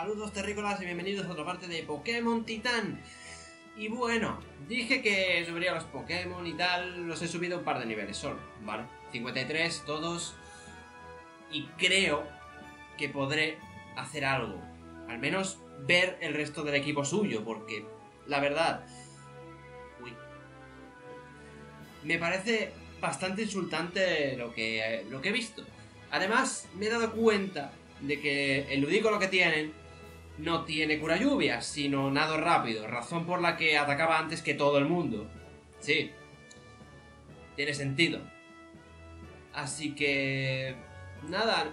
Saludos terrícolas y bienvenidos a otra parte de Pokémon Titán. Y bueno, dije que subiría los Pokémon y tal, los he subido un par de niveles solo, ¿vale? 53 todos. Y creo que podré hacer algo, al menos ver el resto del equipo suyo, porque la verdad... Uy. Me parece bastante insultante lo que he visto. Además, me he dado cuenta de que el ludícolo que tienen no tiene cura lluvias, sino nado rápido, razón por la que atacaba antes que todo el mundo. Sí, tiene sentido. Así que... nada,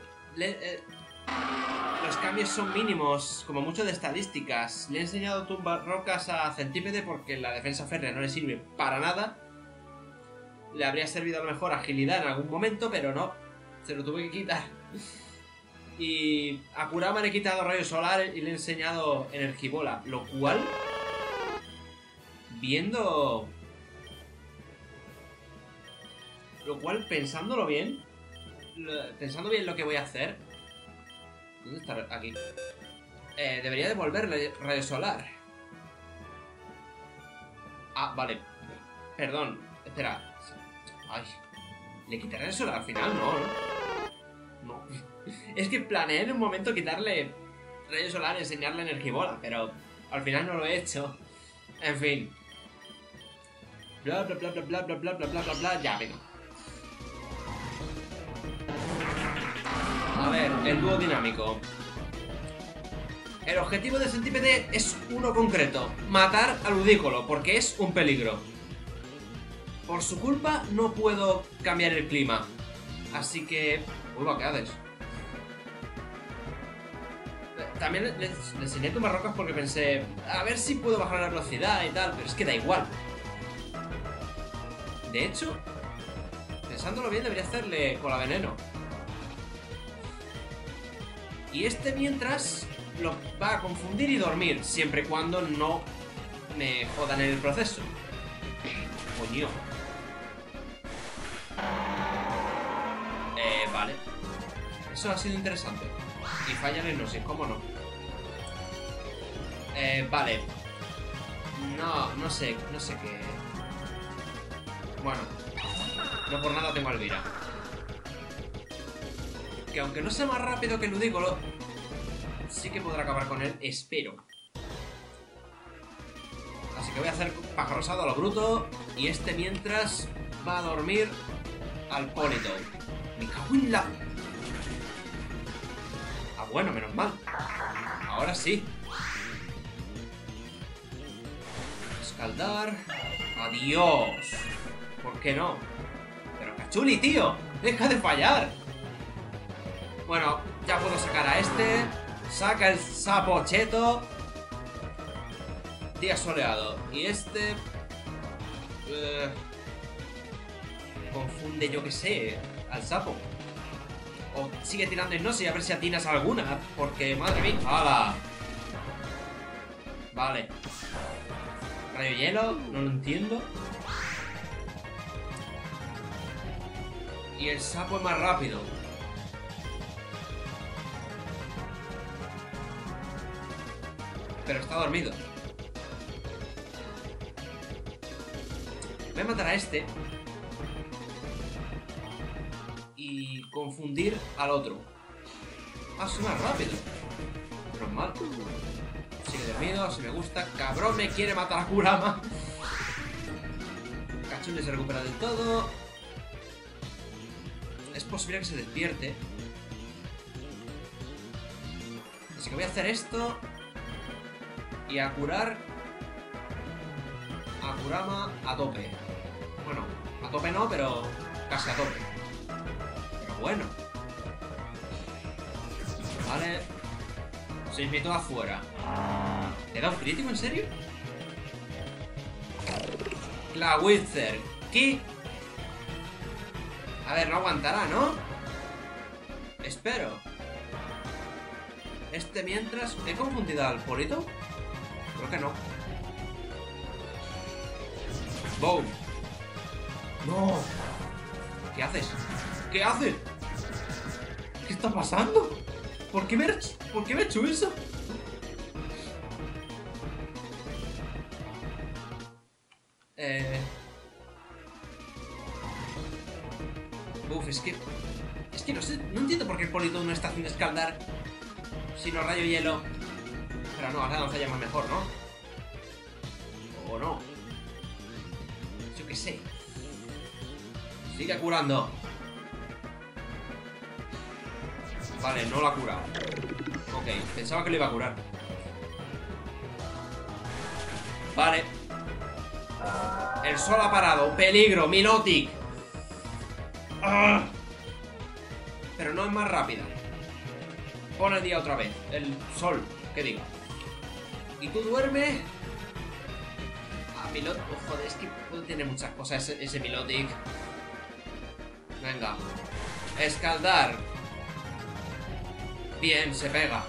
los cambios son mínimos, como mucho de estadísticas. Le he enseñado a tumbar rocas a Centípede porque la defensa férrea no le sirve para nada. Le habría servido a lo mejor agilidad en algún momento, pero no, se lo tuve que quitar. Y a Kurama le he quitado rayo solar y le he enseñado energibola, lo cual, viendo... Lo cual, pensándolo bien, pensando bien lo que voy a hacer... ¿Dónde está? Aquí. Debería devolverle rayo solar. Ah, vale. Perdón, espera. Ay, ¿le quitaré el solar al final? No. Es que planeé en un momento quitarle rayo solar y enseñarle energibola, pero al final no lo he hecho. En fin. Bla bla bla bla bla bla bla bla bla bla. Ya, venga. A ver, el dúo dinámico. El objetivo de Centípede es uno concreto: matar al ludícolo, porque es un peligro. Por su culpa no puedo cambiar el clima. Así que... Uy, va, ¿qué haces? También le enseñé a tumbar rocas porque pensé... A ver si puedo bajar la velocidad y tal, pero es que da igual. De hecho, pensándolo bien, debería hacerle cola veneno. Y este mientras lo va a confundir y dormir, siempre y cuando no me jodan en el proceso. Coño. Vale. Eso ha sido interesante. Y fallan en no sé, ¿cómo no? Vale. No sé qué... Bueno. No por nada tengo a Elvira. Que aunque no sea más rápido que el ludícolo, sí que podrá acabar con él, espero. Así que voy a hacer pájaro rosado a lo bruto. Y este mientras va a dormir al Polito. Me cago en la... Ah, bueno, menos mal. Ahora sí. Escaldar. Adiós. ¿Por qué no? Pero Cachuli, tío, deja de fallar. Bueno, ya puedo sacar a este. Saca el sapo cheto. Día soleado. Y este... confunde, yo que sé, al sapo. O sigue tirando y no sé, a ver si atinas alguna. Porque, madre mía. ¡Hala! Vale. Rayo hielo, no lo entiendo. Y el sapo es más rápido. Pero está dormido. Voy a matar a este y confundir al otro. Ah, soy más rápido. Menos mal. Sigue dormido, si me gusta. Cabrón, me quiere matar a Kurama. Cachule se recupera del todo. Es posible que se despierte. Así que voy a hacer esto. Y a curar a Kurama a tope. Bueno, a tope no, pero casi a tope. Pero bueno. Vale. Se invitó afuera. ¿Te da un crítico, en serio? La Wither. ¿Qué? A ver, no aguantará, ¿no? Espero. Este mientras... ¿He confundido al Polito? Creo que no. ¡Boom! ¡No! ¿Qué haces? ¿Qué haces? ¿Qué está pasando? ¿Por qué me he hecho eso? Uf, es que no sé, no entiendo por qué el Politoed no está haciendo escaldar, sino rayo hielo. Pero no, ahora nos va a llamar mejor, ¿no? O no. Yo qué sé. Sigue curando. Vale, no lo ha curado. Ok, pensaba que lo iba a curar. Vale. El sol ha parado. Peligro, Milotic. Pero no es más rápida. Pon el día otra vez. El sol, que digo. Y tú duerme. Ah, Milotic. Oh, joder, es que puede tener muchas cosas ese Milotic. Venga. Escaldar. Bien, se pega.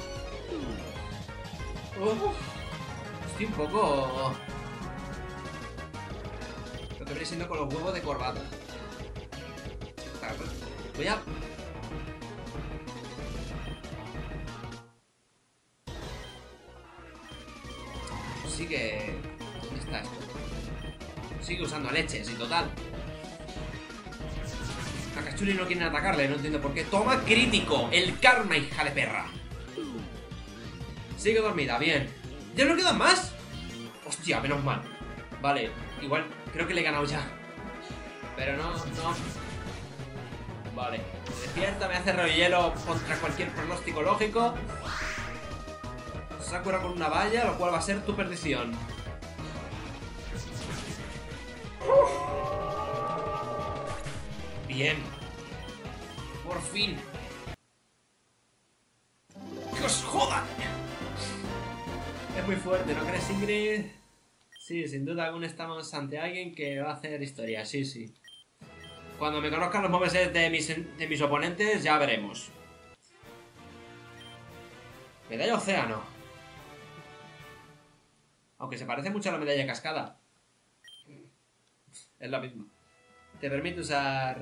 Estoy un poco... Lo que viene siendo con los huevos de corbata. Voy a... Sigue... ¿Dónde está esto? Sigue usando leches y total. Kakachuli no quieren atacarle, no entiendo por qué. ¡Toma crítico! ¡El karma, hija de perra! Sigue dormida, bien. ¿Ya no quedan más? Hostia, menos mal. Vale, igual creo que le he ganado ya. Pero no. Vale, me despierta, me hace rayo hielo contra cualquier pronóstico lógico. Sakura con una valla, lo cual va a ser tu perdición. Bien. Por fin. ¡Que os jodan! Es muy fuerte, ¿no crees, Ingrid? Sí, sin duda alguna estamos ante alguien que va a hacer historia, sí. Cuando me conozcan los moveset de mis oponentes, ya veremos. Medalla océano. Aunque se parece mucho a la medalla cascada. Es la misma. Te permite usar...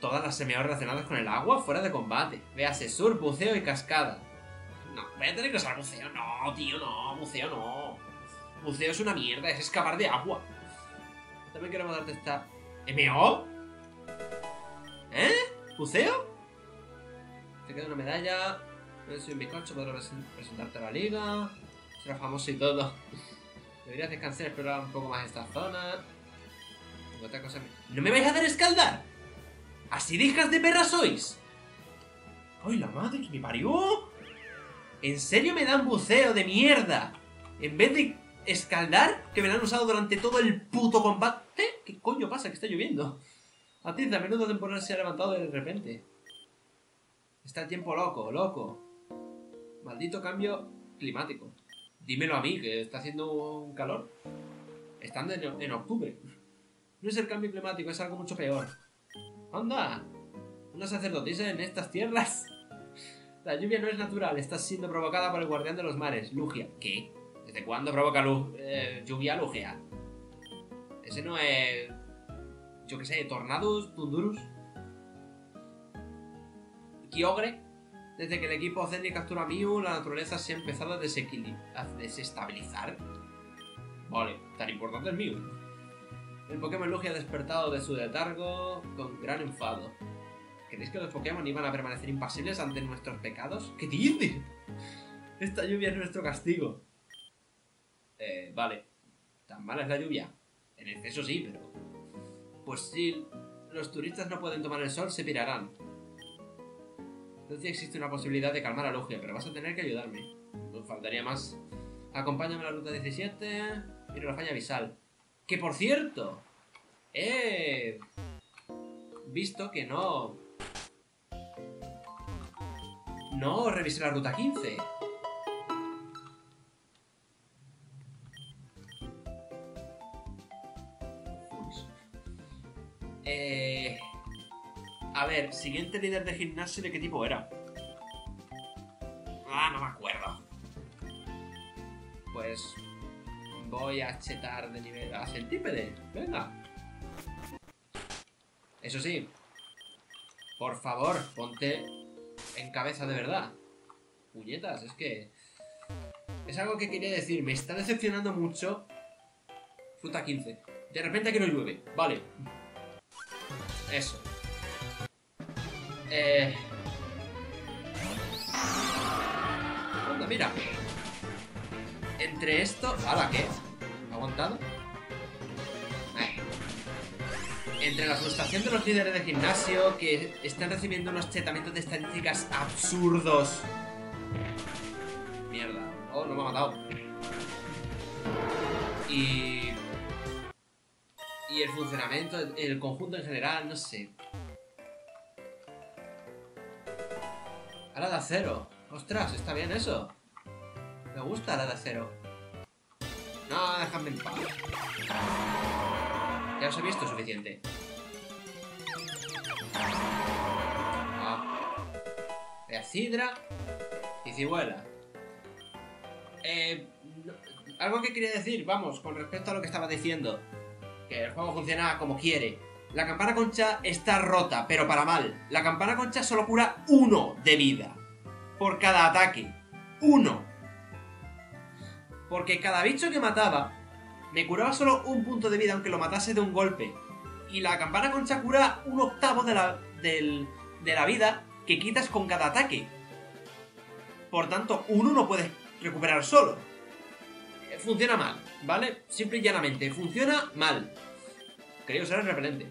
todas las semiahorras relacionadas con el agua fuera de combate. Véase surf, buceo y cascada. No, voy a tener que usar buceo. No, tío, no. Buceo no. Buceo es una mierda. Es escapar de agua. También queremos darte esta... ¿M.O.? ¿Eh? ¿Buceo? Te queda una medalla. No sé si un bizcocho podrá presentarte a la liga. Será famoso y todo. Deberías descansar y explorar un poco más esta zona. Otra cosa... ¿No me vais a hacer escaldar? ¿Así de hijas de perra sois? ¡Ay, la madre que me parió! ¿En serio me dan buceo de mierda? En vez de escaldar, que me lo han usado durante todo el puto combate. ¿Qué coño pasa? Que está lloviendo. A ti, la menuda temporada se ha levantado de repente. Está el tiempo loco. Maldito cambio climático. Dímelo a mí, que está haciendo un calor. Están en octubre. No es el cambio climático, es algo mucho peor. ¡Anda! ¿Una sacerdotisa en estas tierras? La lluvia no es natural, está siendo provocada por el guardián de los mares, Lugia. ¿Qué? ¿Desde cuándo provoca lluvia Lugia? Ese no es... yo qué sé, Tornadus, Tundurus... Kyogre. Desde que el equipo Zenny captura a Mew, la naturaleza se ha empezado a desestabilizar. Vale, tan importante es Mew. El Pokémon Lugia ha despertado de su letargo con gran enfado. ¿Creéis que los Pokémon iban a permanecer impasibles ante nuestros pecados? ¿Qué dices? Esta lluvia es nuestro castigo. Vale. ¿Tan mala es la lluvia? En exceso sí, pero... pues si los turistas no pueden tomar el sol, se pirarán. Entonces existe una posibilidad de calmar a Lugia, pero vas a tener que ayudarme. No faltaría más. Acompáñame a la Ruta 17 y la Falla Abisal. Que por cierto, he visto que no revisé la Ruta 15. A ver, siguiente líder de gimnasio, ¿de qué tipo era? Ah, no me acuerdo. Pues... voy a chetar de nivel a centípede. Venga. Eso sí. Por favor, ponte en cabeza de verdad. Puñetas, es que... es algo que quería decir. Me está decepcionando mucho Ruta 15. De repente aquí no llueve. Vale. Eso. Onda, mira. Entre esto... ¿Ahora qué? ¿Aguantado? Entre la frustración de los líderes de gimnasio que están recibiendo unos tratamientos de estadísticas absurdos. Mierda. Oh, no me ha matado. Y el funcionamiento, el conjunto en general, no sé. Ala de acero. Ostras, está bien eso. Me gusta ala de acero. No, déjame en paz. Ya os he visto suficiente. Ah. De Cidra y Cibuela. No, algo que quería decir, vamos, con respecto a lo que estaba diciendo. Que el juego funciona como quiere. La campana concha está rota, pero para mal. La campana concha solo cura 1 de vida. Por cada ataque. 1. Porque cada bicho que mataba... me curaba solo 1 punto de vida, aunque lo matase de un golpe. Y la campana concha cura 1/8 de la vida que quitas con cada ataque. Por tanto, uno no puedes recuperar solo. Funciona mal, ¿vale? Simple y llanamente, funciona mal. Quería usar el repelente.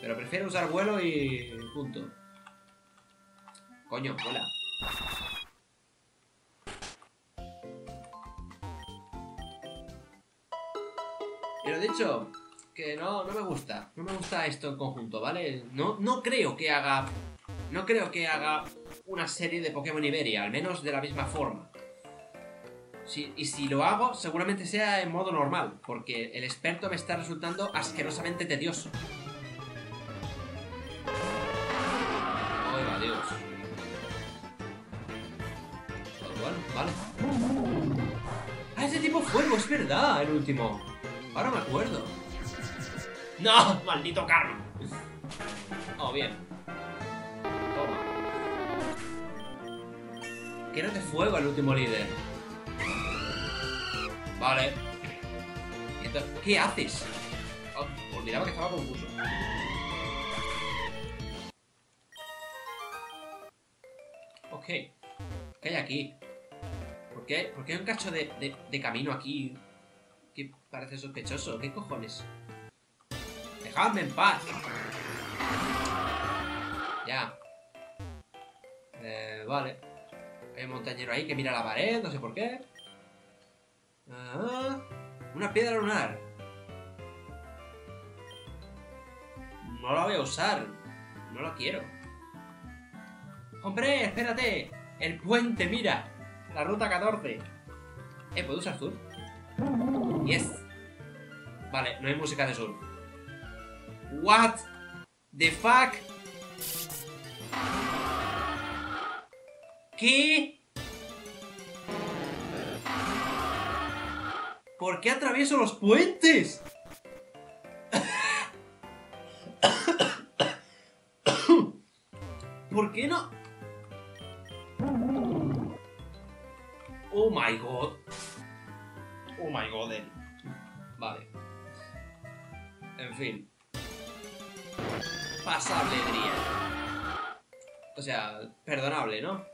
Pero prefiero usar vuelo y... punto. Coño, vuela. Pero dicho, que no me gusta. No me gusta esto en conjunto, ¿vale? No creo que haga... no creo que haga una serie de Pokémon Iberia, al menos de la misma forma. Y si lo hago, seguramente sea en modo normal, porque el experto me está resultando asquerosamente tedioso. ¡Oh, Dios! Vale. ¡Ah, ese tipo fuego! Es verdad, el último. Ahora me acuerdo. ¡No! ¡Maldito carro! Oh, bien. Toma. Que no te fuego al último líder. Vale. ¿Y entonces qué haces? Oh, olvidaba que estaba confuso. Ok. ¿Qué hay aquí? ¿Por qué hay un cacho de camino aquí? Que parece sospechoso. ¿Qué cojones? ¡Dejadme en paz! Ya. Vale. Hay un montañero ahí que mira la pared, no sé por qué. Ah, una piedra lunar. No la voy a usar. No la quiero. ¡Hombre, espérate! El puente, mira. La ruta 14. ¿Puedo usar azul? Yes. Vale, no hay música de sur. What the fuck? ¿Qué? ¿Por qué atravieso los puentes? ¿Por qué no? Oh my god. Oh my god. Vale. En fin. Pasablería. O sea, perdonable, ¿no?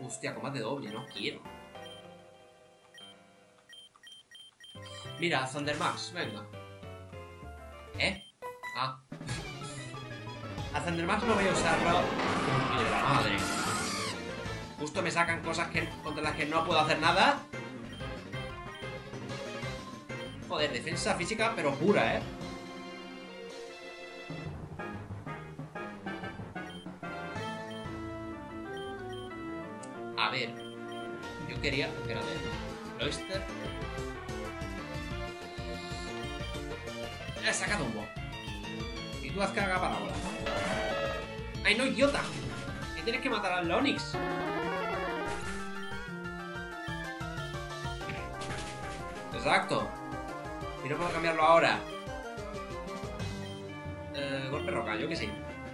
Hostia, combate doble, no quiero. Mira, Thundermax, venga. Ah. A Thundermax no voy a usarlo. ¡Mira la madre! Justo me sacan cosas contra las que no puedo hacer nada. Joder, defensa física, pero pura, ¿eh? A ver. Yo quería... espérate. Loister. He sacado un bo. Y tú has cagado parábola. ¡Ay, no, idiota! Que tienes que matar al Onix. Exacto. Y no puedo cambiarlo ahora. Golpe roca, yo que sí.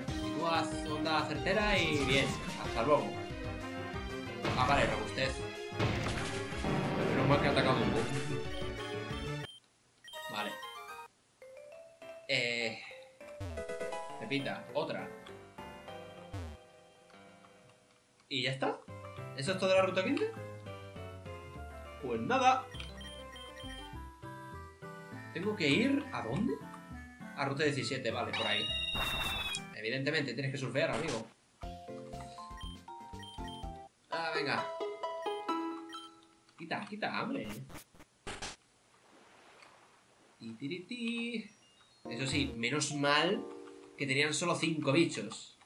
Y tú haz onda certera y bien. Hasta luego. Ah, vale, robustez. Pero menos mal que ha atacado un bug. Vale. cepita, otra. ¿Y ya está? ¿Eso es toda la ruta 15? Pues nada. ¿Tengo que ir a dónde? A ruta 17, vale, por ahí. Evidentemente, tienes que surfear, amigo. Ah, venga. Quita, quita, hombre. Eso sí, menos mal que tenían solo 5 bichos.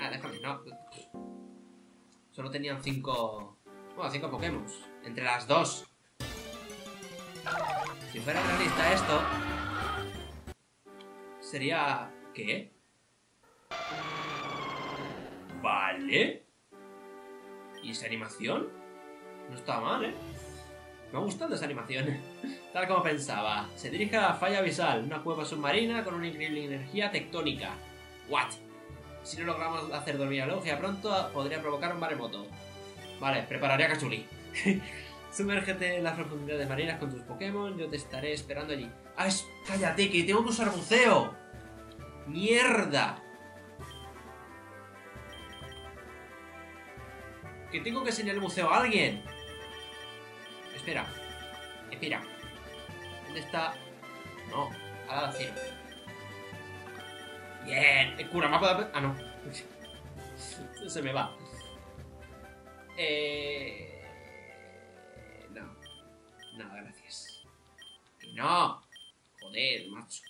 Ah, déjame, no. Solo tenían 5... Bueno, 5 Pokémon. Entre las dos. Si fuera realista esto... Sería... ¿Qué? Vale. ¿Y esa animación? No está mal, ¿eh? Me ha gustado esa animación. Tal como pensaba. Se dirige a la Falla Abisal, una cueva submarina con una increíble energía tectónica. ¿What? Si no logramos hacer dormir a Lugia pronto, podría provocar un maremoto. Vale, prepararé a Kachuli. Sumérgete en las profundidades marinas con tus Pokémon. Yo te estaré esperando allí. ¡Ah, cállate, que tengo que usar buceo! ¡Mierda! Que tengo que enseñar el buceo a alguien. Espera. Espera. ¿Dónde está? No. A la cien. Bien. El cura mapa de... Ah, no. Se me va. No. No, gracias. ¡Que no! Joder, macho.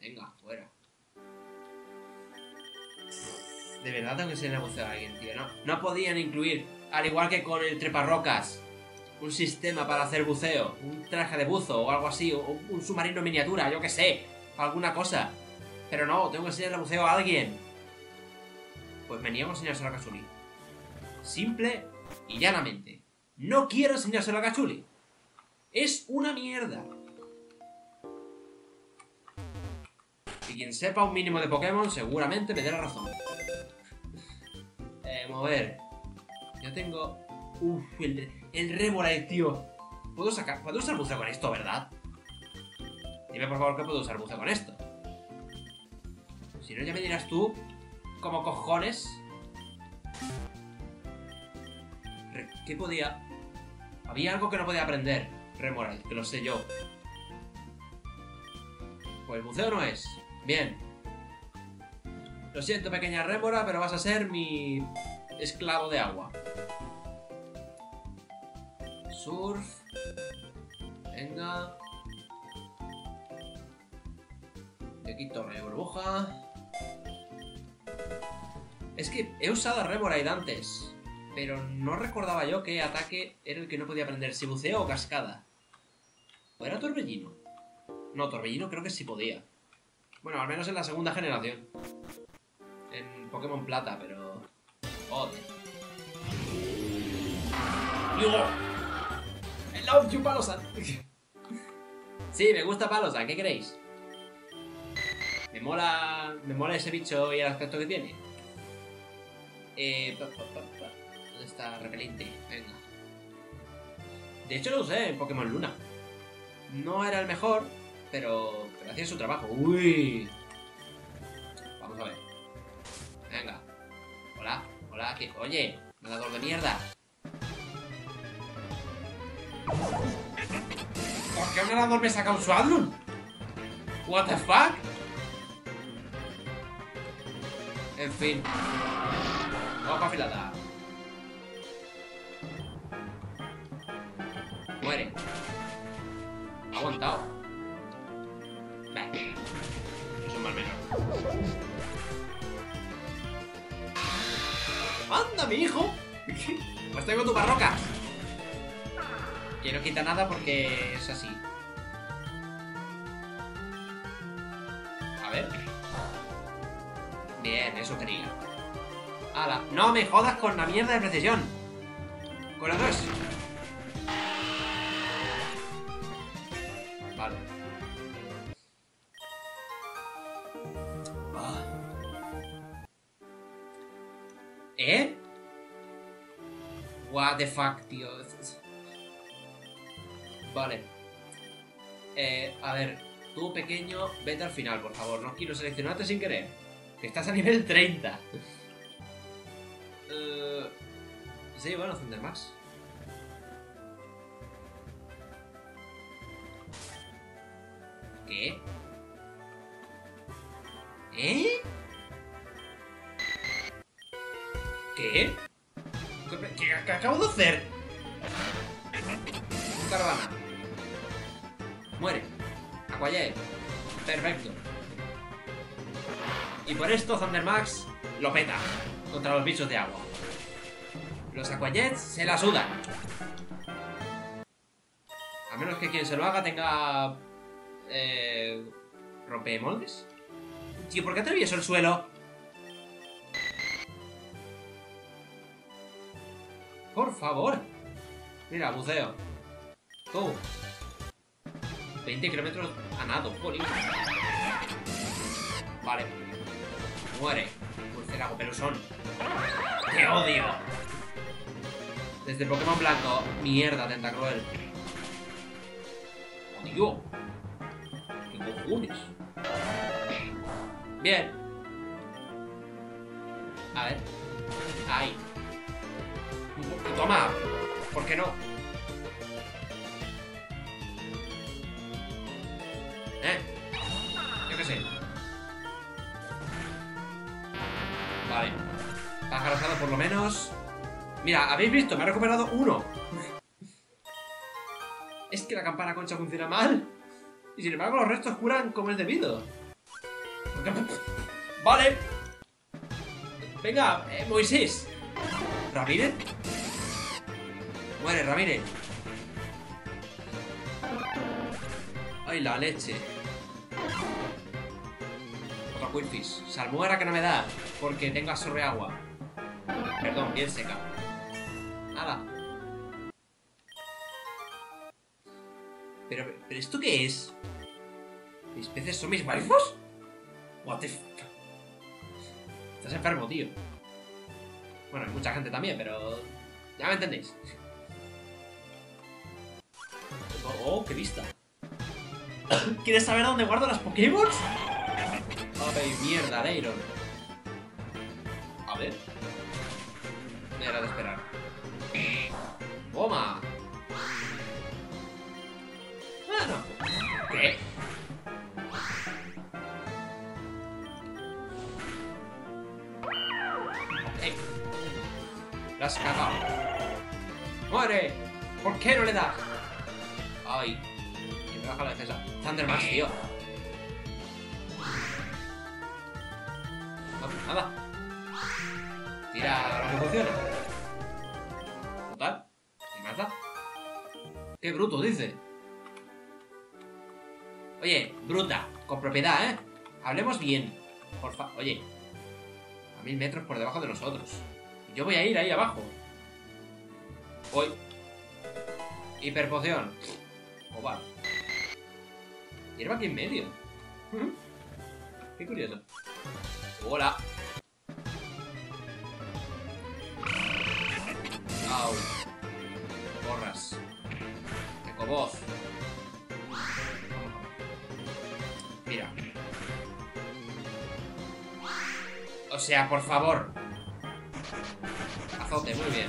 Venga, fuera. De verdad tengo que enseñar el buceo a alguien, tío. No, no podían incluir, al igual que con el treparrocas, un sistema para hacer buceo, un traje de buzo o algo así, o un submarino miniatura, yo que sé, alguna cosa. Pero no, tengo que enseñarle buceo a alguien. Pues me niego a enseñárselo a Kachuli. Simple y llanamente. No quiero enseñárselo a Kachuli. Es una mierda. Y quien sepa un mínimo de Pokémon seguramente me dará razón. Mover. Yo tengo... Uff, el Remoraid, tío. ¿Puedo sacar? ¿Puedo usar buceo con esto, verdad? Dime por favor que puedo usar buceo con esto. Si no, ya me dirás tú como cojones. ¿Qué podía? Había algo que no podía aprender, Remoraid, que lo sé yo. Pues buceo no es. Bien. Lo siento, pequeña rémora, pero vas a ser mi esclavo de agua. Surf. Venga. Le quito mi burbuja. Es que he usado a Remoraid antes, pero no recordaba yo qué ataque era el que no podía aprender, si buceo o cascada. ¿O era torbellino? No, torbellino creo que sí podía. Bueno, al menos en la segunda generación. En Pokémon Plata, pero... Joder. ¡Digo! I love you, Palosan. Sí, me gusta Palosan, ¿qué queréis? Me mola ese bicho y el aspecto que tiene. ¿Dónde está? Repelente, venga. De hecho lo usé en Pokémon Luna. No era el mejor, pero hacía su trabajo. Uy. Vamos a ver. Venga. Hola, hola, que... Oye, nadador de mierda. ¿Por qué un nadador me saca un Swadloon? What the fuck? En fin. Vamos para afilada. Muere. Ha aguantado. Vale. Es un mal menor. ¡Anda, mi hijo! Pues tengo tu barroca. Que no quita nada porque es así. A ver. Bien, eso quería. ¡Hala! ¡No me jodas con la mierda de precisión! ¡Con la 2! Vale. ¿Eh? What the fuck, tío. Vale. A ver, Tú, pequeño, vete al final, por favor. No quiero seleccionarte sin querer. Que estás a nivel 30. Sí, bueno, Thundermax. ¿Qué? ¿Eh? ¿Qué? ¿Qué acabo de hacer? Caravana. Muere. Aquajet. Perfecto. Y por esto Thundermax lo peta contra los bichos de agua. Los Aquajets se la sudan. A menos que quien se lo haga tenga... ¿Rompemoldes? Tío, ¿por qué atravieso el suelo? Por favor. Mira, buceo. Tú. 20 kilómetros a nado, poli. Vale. Muere. Murciélago pelusón. ¡Te odio! Desde Pokémon Blanco. Mierda, Tentacruel. ¡Odio! ¡Qué cojones! Bien. A ver. Ahí. Toma, ¿por qué no? Yo qué sé. Vale. Pájaro asado por lo menos. Mira, habéis visto, me ha recuperado uno. Es que la campana concha funciona mal. Y sin embargo los restos curan como es debido. Vale. Venga, Moisés. ¿Ramírez? Muere, Ramírez. Ay, la leche. Otro Quilfish. Salmuera que no me da, porque tengo absorbe agua. Perdón, piel seca. Nada. Pero ¿esto qué es? ¿Mis peces son mis waifus? What the f... Estás enfermo, tío. Bueno, hay mucha gente también, pero... Ya me entendéis. Oh, qué vista. ¿Quieres saber dónde guardo las Pokémon? Ay, mierda, Leiron. A ver. Me era de esperar. ¡Goma! Ah, no. ¿Qué? La has cagado. ¡Muere! ¿Por qué no le das? Ay, que me baja la defensa. Thundermax, tío. No, nada. Tira lo que funciona. Total. ¿Me mata? ¡Qué bruto, dice! Oye, bruta. Con propiedad, ¿eh? Hablemos bien. Porfa. Oye. A 1000 metros por debajo de nosotros. Yo voy a ir ahí abajo. Voy. Hiperpoción. O va. Hierba aquí en medio. Qué curioso. Hola. Au. Borras. Ecovoz. Mira. O sea, por favor. Azote, muy bien.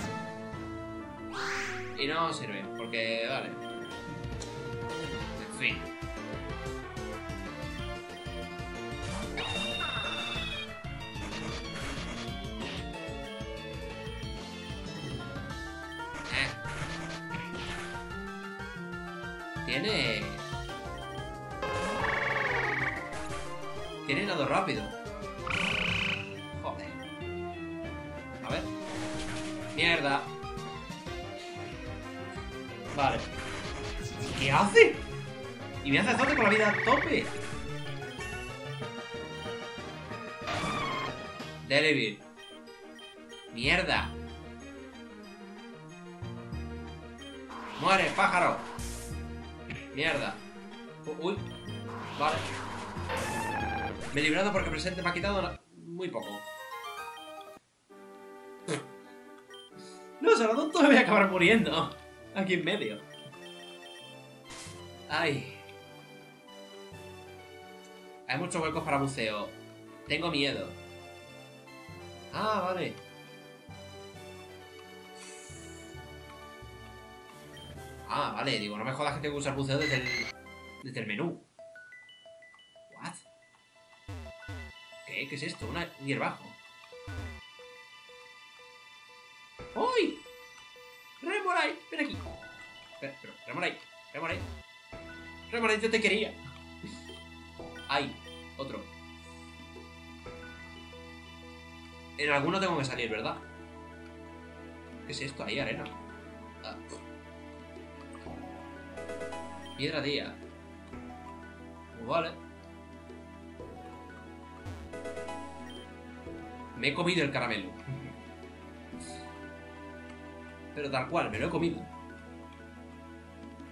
Y no sirve, porque... Vale. En fin. Tiene nado rápido. Joder. A ver. Mierda. Vale. ¿Qué hace? Y me hace azote con la vida a tope. Delivery. Mierda. Muere, pájaro. Mierda. Uy. Vale. Me he librado porque presente me ha quitado muy poco. No, Saladón, todo me voy a acabar muriendo. Aquí en medio. Ay. Hay muchos huecos para buceo. Tengo miedo. Ah, vale. Ah, vale, digo, no me jodas que tengo que usar buceo desde el menú. ¿What? ¿Qué? ¿Qué es esto? Un hierbajo. ¡Uy! ¡Remoray! ¡Ven aquí! Pero, ¡Remoray! ¡Remoray! ¡Remoray, yo te quería! ¡Ay! Otro. En alguno tengo que salir, ¿verdad? ¿Qué es esto? Ahí, arena. Ah. Piedra día. Pues vale. Me he comido el caramelo. Pero tal cual, me lo he comido.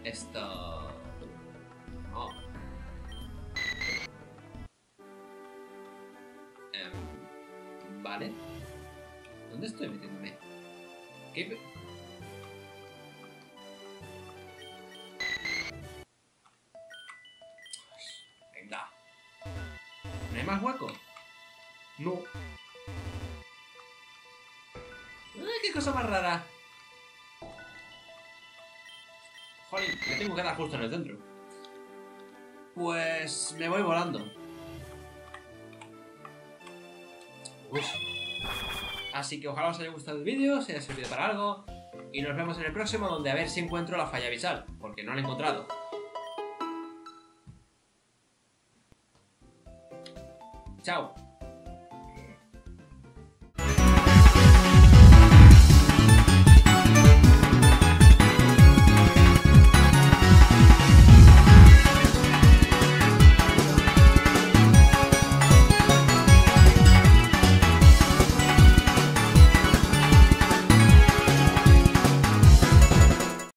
Esto... no. Vale. ¿Dónde estoy metiéndome? ¿Qué? Venga. ¿No hay más hueco? No. ¡Ay, qué cosa más rara! Jolín, me tengo que dar justo en el centro. Pues me voy volando. Uy. Así que ojalá os haya gustado el vídeo, si os haya servido para algo. Y nos vemos en el próximo, donde a ver si encuentro la falla abisal, porque no la he encontrado. Chao.